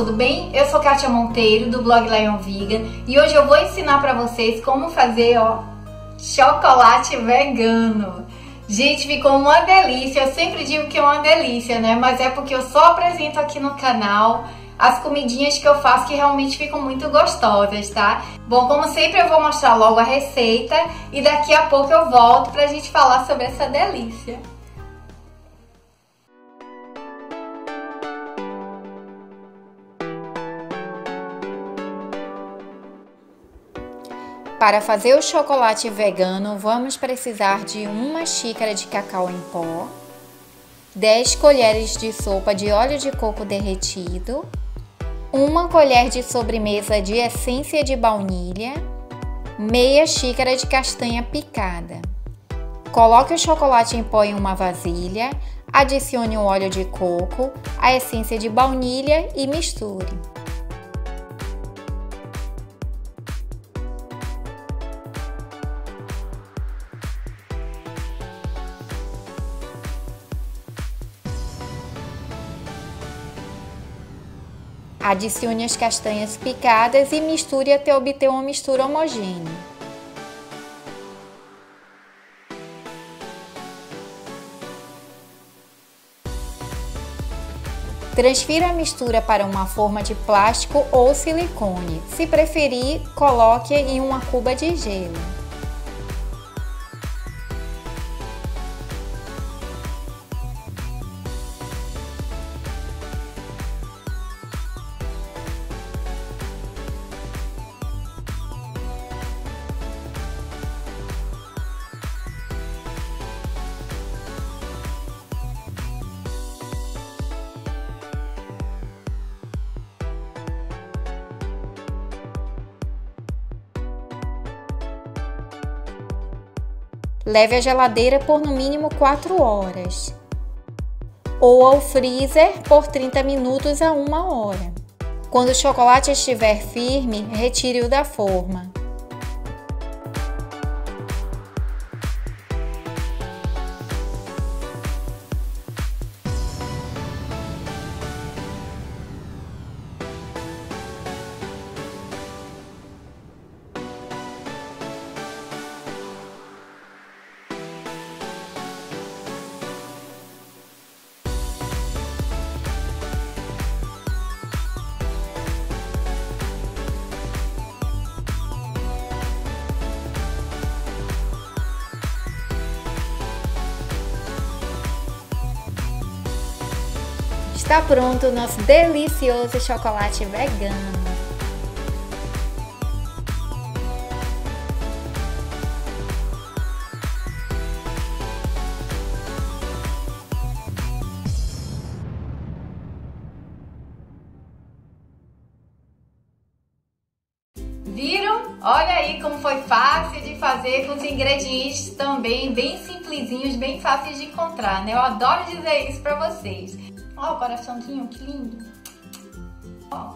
tudo bem? Eu sou Kátia Monteiro do blog Lion Vegan e hoje eu vou ensinar pra vocês como fazer, ó, chocolate vegano. Gente, ficou uma delícia, eu sempre digo que é uma delícia, né? Mas é porque eu só apresento aqui no canal as comidinhas que eu faço que realmente ficam muito gostosas, tá? Bom, como sempre eu vou mostrar logo a receita e daqui a pouco eu volto pra gente falar sobre essa delícia. Para fazer o chocolate vegano, vamos precisar de 1 xícara de cacau em pó, 10 colheres de sopa de óleo de coco derretido, 1 colher de sobremesa de essência de baunilha, meia xícara de castanha picada. Coloque o chocolate em pó em uma vasilha, adicione o óleo de coco, a essência de baunilha e misture. Adicione as castanhas picadas e misture até obter uma mistura homogênea. Transfira a mistura para uma forma de plástico ou silicone. Se preferir, coloque em uma cuba de gelo. Leve à geladeira por no mínimo 4 horas ou ao freezer por 30 minutos a 1 hora. Quando o chocolate estiver firme, retire-o da forma. Está pronto o nosso delicioso chocolate vegano. Viram? Olha aí como foi fácil de fazer, com os ingredientes também bem simplesinhos, bem fáceis de encontrar, né? Eu adoro dizer isso pra vocês. Ó, o coraçãozinho, que lindo. Ó,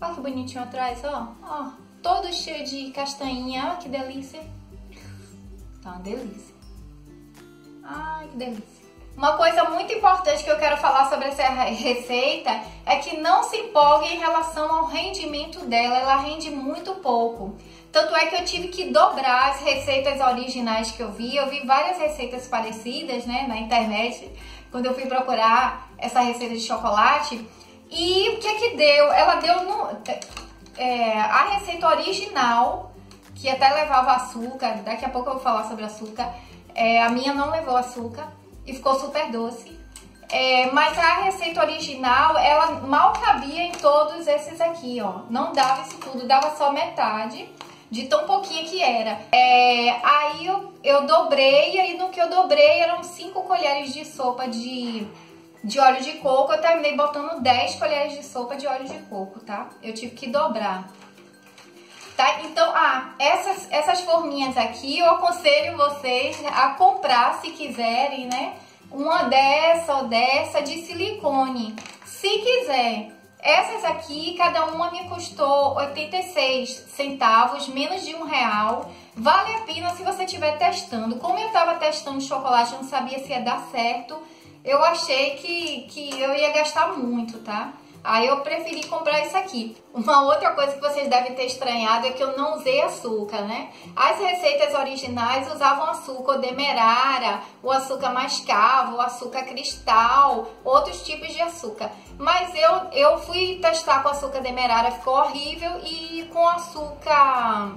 olha que bonitinho atrás, ó. Ó, todo cheio de castanhinha, ó, que delícia. Tá uma delícia. Ai, que delícia. Uma coisa muito importante que eu quero falar sobre essa receita é que não se empolgue em relação ao rendimento dela, ela rende muito pouco. Tanto é que eu tive que dobrar as receitas originais que eu vi várias receitas parecidas, né, na internet, quando eu fui procurar essa receita de chocolate. E o que é que deu? Ela deu a receita original, que até levava açúcar, daqui a pouco eu vou falar sobre açúcar, a minha não levou açúcar e ficou super doce, mas a receita original, ela mal cabia em todos esses aqui, ó, não dava isso tudo, dava só metade, de tão pouquinha que era. Aí eu dobrei, e aí no que eu dobrei eram 5 colheres de sopa de óleo de coco. Eu terminei botando 10 colheres de sopa de óleo de coco, tá? Eu tive que dobrar. Tá? Então, essas forminhas aqui, eu aconselho vocês a comprar, se quiserem, né? Uma dessa ou dessa de silicone, se quiser. Essas aqui, cada uma me custou 86 centavos, menos de R$1. Vale a pena se você estiver testando. Como eu estava testando chocolate, eu não sabia se ia dar certo. Eu achei que eu ia gastar muito, tá? Aí eu preferi comprar isso aqui. Uma outra coisa que vocês devem ter estranhado é que eu não usei açúcar, né? As receitas originais usavam açúcar demerara, o açúcar mascavo, o açúcar cristal, outros tipos de açúcar. Mas eu fui testar com açúcar demerara, ficou horrível, e com açúcar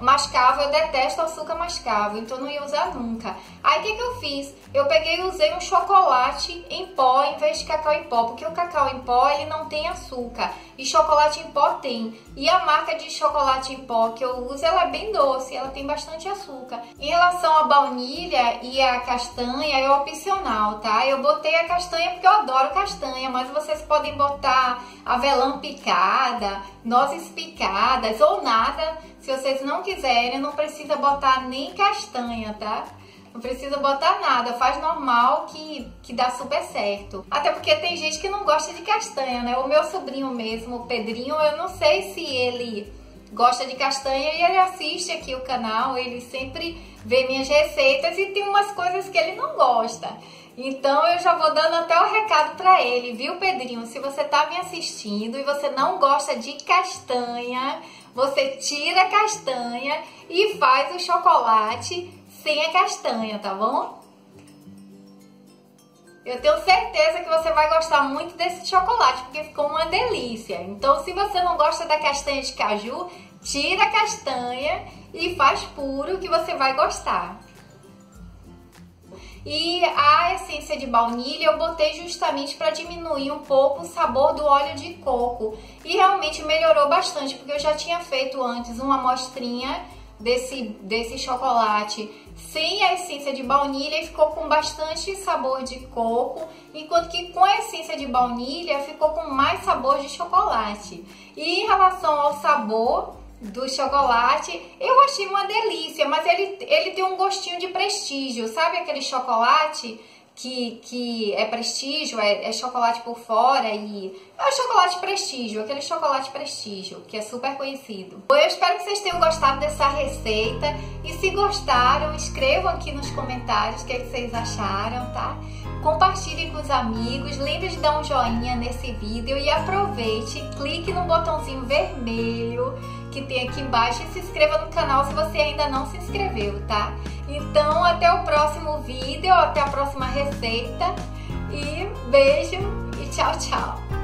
mascavo, eu detesto açúcar mascavo, então não ia usar nunca. Aí o que eu fiz? Eu peguei e usei um chocolate em pó em vez de cacau em pó, porque o cacau em pó ele não tem açúcar e chocolate em pó tem. E a marca de chocolate em pó que eu uso, ela é bem doce, ela tem bastante açúcar. Em relação à baunilha e à castanha, é opcional, tá? Eu botei a castanha porque eu adoro castanha, mas vocês podem botar avelã picada, nozes picadas ou nada. Se vocês não quiserem, não precisa botar nem castanha, tá? Não precisa botar nada, faz normal que dá super certo. Até porque tem gente que não gosta de castanha, né? O meu sobrinho mesmo, o Pedrinho, eu não sei se ele gosta de castanha, e ele assiste aqui o canal, ele sempre vê minhas receitas e tem umas coisas que ele não gosta. Então eu já vou dando até o recado pra ele, viu, Pedrinho? Se você tá me assistindo e você não gosta de castanha, você tira a castanha e faz o chocolate sem a castanha, tá bom? Eu tenho certeza que você vai gostar muito desse chocolate, porque ficou uma delícia. Então, se você não gosta da castanha de caju, tira a castanha e faz puro, que você vai gostar. E a essência de baunilha eu botei justamente para diminuir um pouco o sabor do óleo de coco. E realmente melhorou bastante, porque eu já tinha feito antes uma amostrinha desse chocolate sem a essência de baunilha e ficou com bastante sabor de coco, enquanto que com a essência de baunilha ficou com mais sabor de chocolate. E em relação ao sabor do chocolate, eu achei uma delícia, mas ele tem um gostinho de prestígio, sabe aquele chocolate que é prestígio, é chocolate por fora e é o chocolate prestígio, aquele chocolate prestígio que é super conhecido. Eu espero que vocês tenham gostado dessa receita e, se gostaram, escrevam aqui nos comentários o que vocês acharam, tá? Compartilhem com os amigos, lembre de dar um joinha nesse vídeo e aproveite, clique no botãozinho vermelho que tem aqui embaixo e se inscreva no canal se você ainda não se inscreveu, tá? Então, até o próximo vídeo, até a próxima receita, e beijo e tchau, tchau!